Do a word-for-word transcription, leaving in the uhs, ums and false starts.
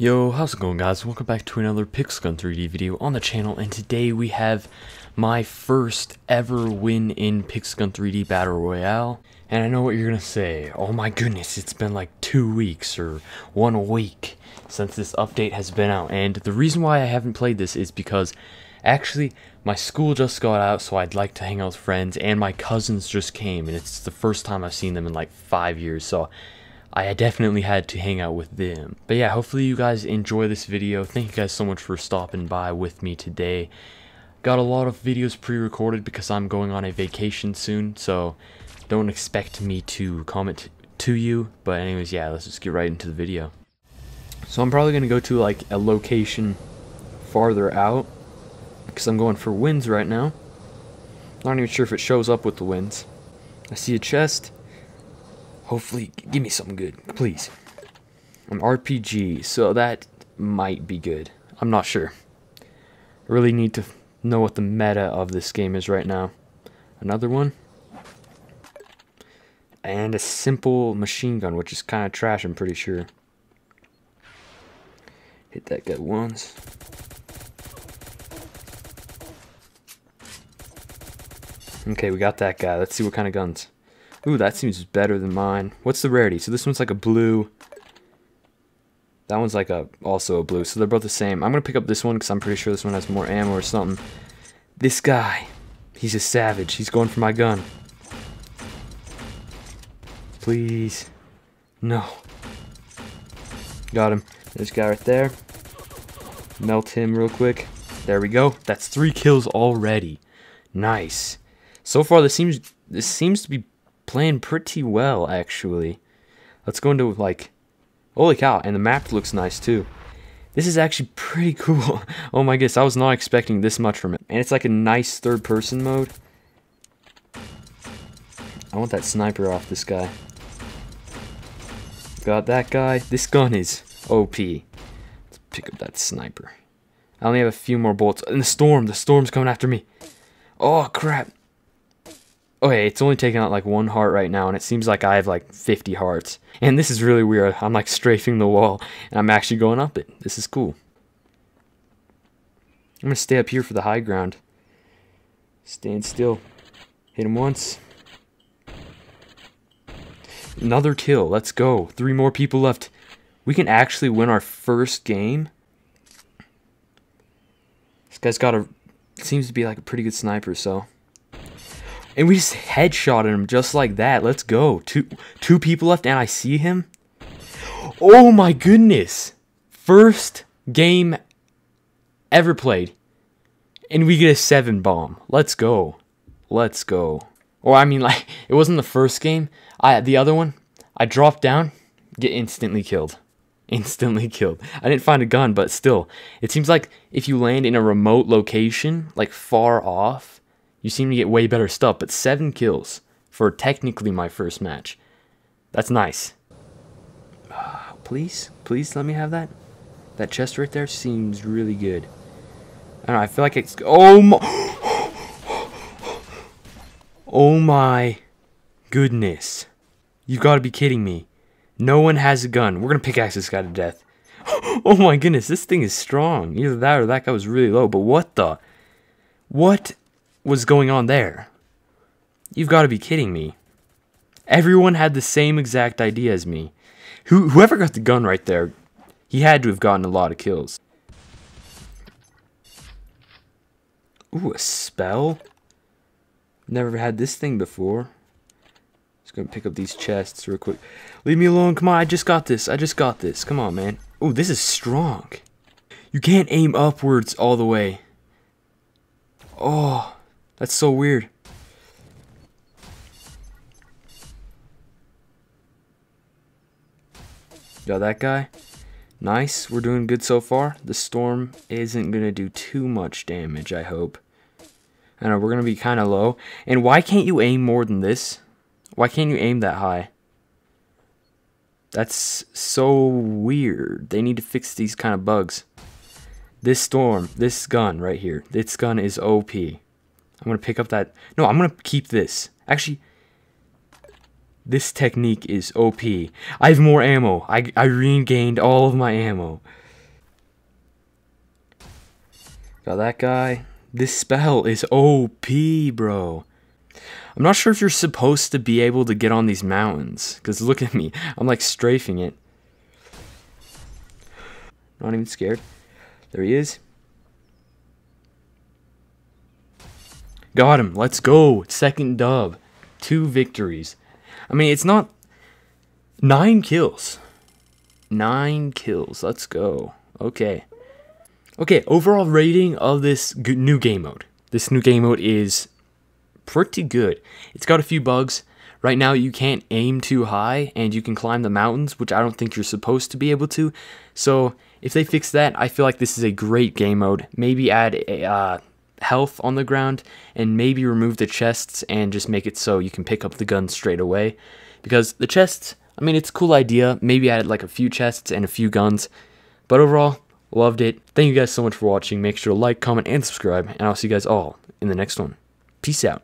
Yo, how's it going, guys? Welcome back to another Pixel Gun three D video on the channel, and today we have my first ever win in Pixel Gun three D Battle Royale. And I know what you're gonna say, oh my goodness, it's been like two weeks or one week since this update has been out, and the reason why I haven't played this is because actually my school just got out, so I'd like to hang out with friends, and my cousins just came, and it's the first time I've seen them in like five years, so I definitely had to hang out with them. But yeah, hopefully you guys enjoy this video. Thank you guys so much for stopping by with me today. Got a lot of videos pre-recorded because I'm going on a vacation soon, so don't expect me to comment to you. But anyways, yeah, let's just get right into the video. So I'm probably going to go to like a location farther out because I'm going for wins right now. Not even sure if it shows up with the wins. I see a chest. Hopefully, give me something good, please. An R P G, so that might be good. I'm not sure. I really need to know what the meta of this game is right now. Another one. And a simple machine gun, which is kind of trash, I'm pretty sure. Hit that guy once. Okay, we got that guy. Let's see what kind of guns. Ooh, that seems better than mine. What's the rarity? So this one's like a blue. That one's like a also a blue. So they're both the same. I'm going to pick up this one because I'm pretty sure this one has more ammo or something. This guy. He's a savage. He's going for my gun. Please. No. Got him. This guy right there. Melt him real quick. There we go. That's three kills already. Nice. So far, this seems, this seems to be playing pretty well, actually. Let's go into, like, holy cow, and the map looks nice too. This is actually pretty cool. Oh my goodness, I was not expecting this much from it. And it's like a nice third person mode. I want that sniper off this guy. Got that guy. This gun is O P. Let's pick up that sniper. I only have a few more bullets. And the storm, the storm's coming after me. Oh crap. Okay, it's only taking out like one heart right now, and it seems like I have like fifty hearts. And this is really weird. I'm like strafing the wall, and I'm actually going up it. This is cool. I'm going to stay up here for the high ground. Stand still. Hit him once. Another kill. Let's go. Three more people left. We can actually win our first game. This guy's got a... seems to be like a pretty good sniper, so... And we just headshotted him just like that. Let's go. Two two people left, and I see him. Oh my goodness. First game ever played. And we get a seven bomb. Let's go. Let's go. Or I mean, like, it wasn't the first game. I the other one, I dropped down, get instantly killed. Instantly killed. I didn't find a gun, but still. It seems like if you land in a remote location, like far off, you seem to get way better stuff, but seven kills for technically my first match. That's nice. Uh, please, please let me have that. That chest right there seems really good. I don't know, I feel like it's... Oh my... Oh my goodness. You've got to be kidding me. No one has a gun. We're going to pickaxe this guy to death. Oh my goodness, this thing is strong. Either that or that guy was really low, but what the... What... was going on there? You've got to be kidding me. Everyone had the same exact idea as me. Who, whoever got the gun right there, he had to have gotten a lot of kills. Ooh, a spell? Never had this thing before. Just gonna pick up these chests real quick. Leave me alone, come on, I just got this, I just got this, come on, man. Ooh, this is strong. You can't aim upwards all the way. Oh... That's so weird. Got that guy. Nice. We're doing good so far. The storm isn't going to do too much damage, I hope. I know, we're going to be kind of low. And why can't you aim more than this? Why can't you aim that high? That's so weird. They need to fix these kind of bugs. This storm, this gun right here, this gun is O P. I'm going to pick up that... No, I'm going to keep this. Actually, this technique is O P. I have more ammo. I, I regained all of my ammo. Got that guy. This spell is O P, bro. I'm not sure if you're supposed to be able to get on these mountains, because look at me. I'm like strafing it. Not even scared. There he is. Got him. Let's go. Second dub. Two victories. I mean, it's not... Nine kills. Nine kills. Let's go. Okay. Okay, overall rating of this new game mode. This new game mode is... pretty good. It's got a few bugs. Right now you can't aim too high and you can climb the mountains, which I don't think you're supposed to be able to. So if they fix that, I feel like this is a great game mode. Maybe add a, uh, health on the ground and maybe remove the chests and just make it so you can pick up the gun straight away. Because the chests, I mean, it's a cool idea. Maybe add like a few chests and a few guns. But overall, loved it. Thank you guys so much for watching. Make sure to like, comment, and subscribe. And I'll see you guys all in the next one. Peace out.